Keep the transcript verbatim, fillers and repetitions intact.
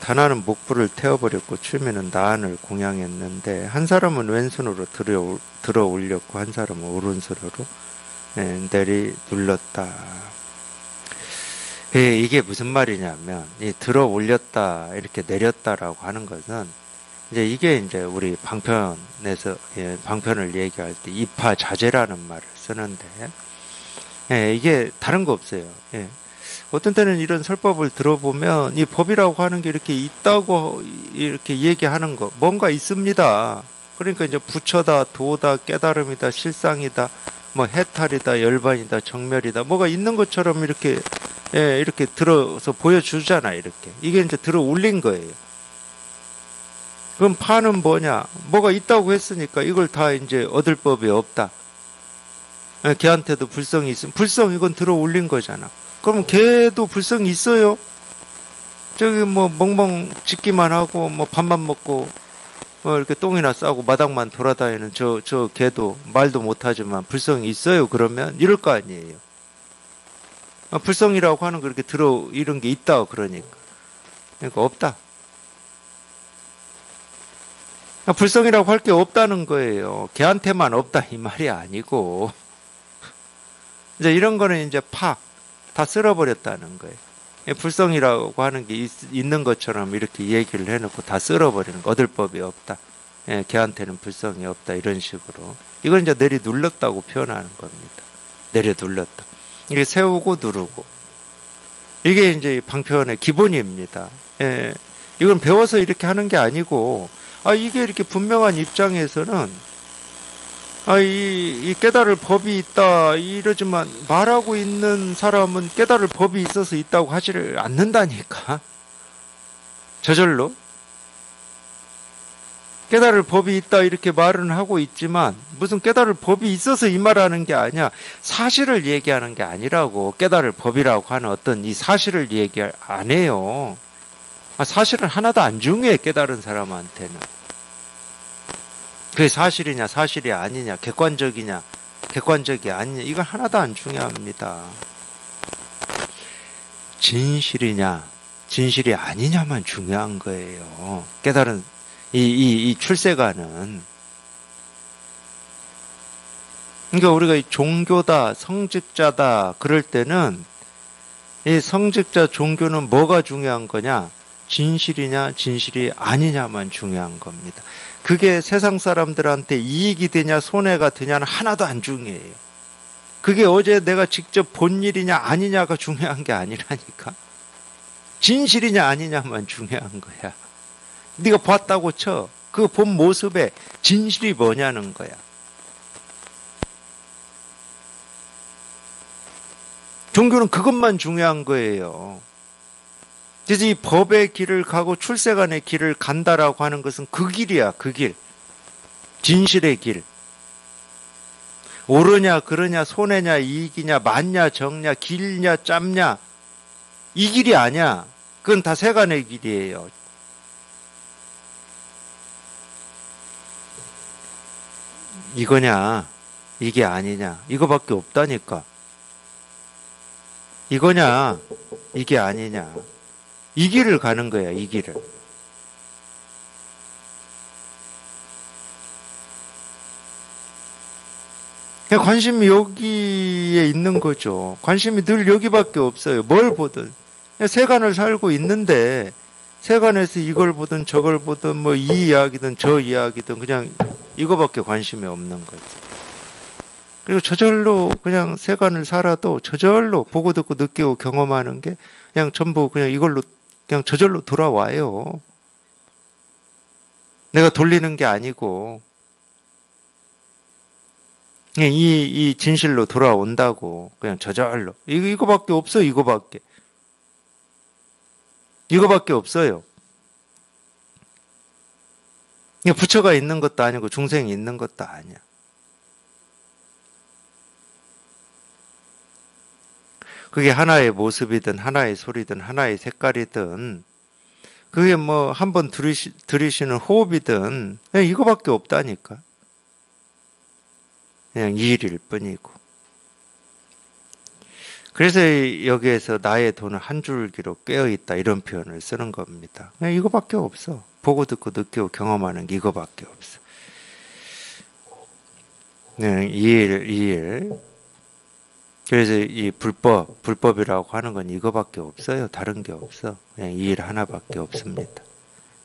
다나는 목불을 태워버렸고 추미는 나안을 공양했는데, 한 사람은 왼손으로 들어, 들어 올렸고 한 사람은 오른손으로 네, 내리 눌렀다. 예, 이게 무슨 말이냐면, 이 들어 올렸다 이렇게 내렸다라고 하는 것은 이제 이게 이제 우리 방편에서 예, 방편을 얘기할 때 입하자재라는 말을 쓰는데, 예, 이게 다른 거 없어요. 예. 어떤 때는 이런 설법을 들어보면 이 법이라고 하는 게 이렇게 있다고 이렇게 얘기하는 거, 뭔가 있습니다. 그러니까 이제 부처다, 도다, 깨달음이다, 실상이다, 뭐 해탈이다, 열반이다, 정멸이다, 뭐가 있는 것처럼 이렇게 예, 이렇게 들어서 보여주잖아. 이렇게 이게 이제 들어 올린 거예요. 그럼 파는 뭐냐? 뭐가 있다고 했으니까 이걸 다 이제 얻을 법이 없다. 예, 걔한테도 불성이 있으면 불성 이건 들어 올린 거잖아. 그럼 걔도 불성이 있어요? 저기 뭐 멍멍 짖기만 하고 뭐 밥만 먹고 뭐 이렇게 똥이나 싸고 마당만 돌아다니는 저, 저 걔도 말도 못하지만 불성이 있어요? 그러면 이럴 거 아니에요. 아, 불성이라고 하는 그렇게 들어 이런 게 있다 그러니까, 그러니까 없다. 아, 불성이라고 할 게 없다는 거예요. 걔한테만 없다 이 말이 아니고 이제 이런 거는 이제 파 다 쓸어버렸다는 거예요. 불성이라고 하는 게 있, 있는 것처럼 이렇게 얘기를 해놓고 다 쓸어버리는 거, 얻을 법이 없다. 예, 걔한테는 불성이 없다. 이런 식으로. 이건 이제 내리 눌렀다고 표현하는 겁니다. 내려 눌렀다. 이게 세우고 누르고. 이게 이제 방편의 기본입니다. 예, 이건 배워서 이렇게 하는 게 아니고, 아, 이게 이렇게 분명한 입장에서는 아, 이, 이 깨달을 법이 있다 이러지만 말하고 있는 사람은 깨달을 법이 있어서 있다고 하지를 않는다니까. 저절로 깨달을 법이 있다 이렇게 말은 하고 있지만 무슨 깨달을 법이 있어서 이 말하는 게 아니야. 사실을 얘기하는 게 아니라고. 깨달을 법이라고 하는 어떤 이 사실을 얘기 안 해요. 아, 사실은 하나도 안 중요해. 깨달은 사람한테는. 그게 사실이냐 사실이 아니냐, 객관적이냐 객관적이 아니냐, 이건 하나도 안 중요합니다. 진실이냐 진실이 아니냐만 중요한 거예요. 깨달은 이, 이, 이 출세가는. 그러니까 우리가 이 종교다 성직자다 그럴 때는 이 성직자 종교는 뭐가 중요한 거냐, 진실이냐 진실이 아니냐만 중요한 겁니다. 그게 세상 사람들한테 이익이 되냐 손해가 되냐는 하나도 안 중요해요. 그게 어제 내가 직접 본 일이냐 아니냐가 중요한 게 아니라니까. 진실이냐 아니냐만 중요한 거야. 네가 봤다고 쳐. 그 본 모습에 진실이 뭐냐는 거야. 종교는 그것만 중요한 거예요. 그래서 이 법의 길을 가고 출세간의 길을 간다라고 하는 것은 그 길이야, 그 길. 진실의 길. 옳으냐, 그러냐, 손해냐, 이익이냐, 맞냐, 적냐, 길냐, 짧냐. 이 길이 아니야. 그건 다 세간의 길이에요. 이거냐, 이게 아니냐. 이거밖에 없다니까. 이거냐, 이게 아니냐. 이 길을 가는 거야, 이 길을. 그냥 관심이 여기에 있는 거죠. 관심이 늘 여기밖에 없어요. 뭘 보든. 세간을 살고 있는데 세간에서 이걸 보든 저걸 보든 뭐 이 이야기든 저 이야기든 그냥 이거밖에 관심이 없는 거죠. 그리고 저절로 그냥 세간을 살아도 저절로 보고 듣고 느끼고 경험하는 게 그냥 전부 그냥 이걸로 그냥 저절로 돌아와요. 내가 돌리는 게 아니고 그냥 이, 이 진실로 돌아온다고. 그냥 저절로. 이거, 이거밖에 없어. 이거밖에. 이거밖에 없어요. 그냥 부처가 있는 것도 아니고 중생이 있는 것도 아니야. 그게 하나의 모습이든 하나의 소리든 하나의 색깔이든 그게 뭐 한 번 들이시, 들이시는 호흡이든 그냥 이거밖에 없다니까. 그냥 이 일일 뿐이고. 그래서 여기에서 나의 돈은 한 줄기로 꿰어있다 이런 표현을 쓰는 겁니다. 그냥 이거밖에 없어. 보고 듣고 느끼고 경험하는 게 이거밖에 없어. 네, 이 일, 이 일. 그래서 이 불법, 불법이라고 하는 건 이거밖에 없어요. 다른 게 없어. 그냥 이 일 하나밖에 없습니다.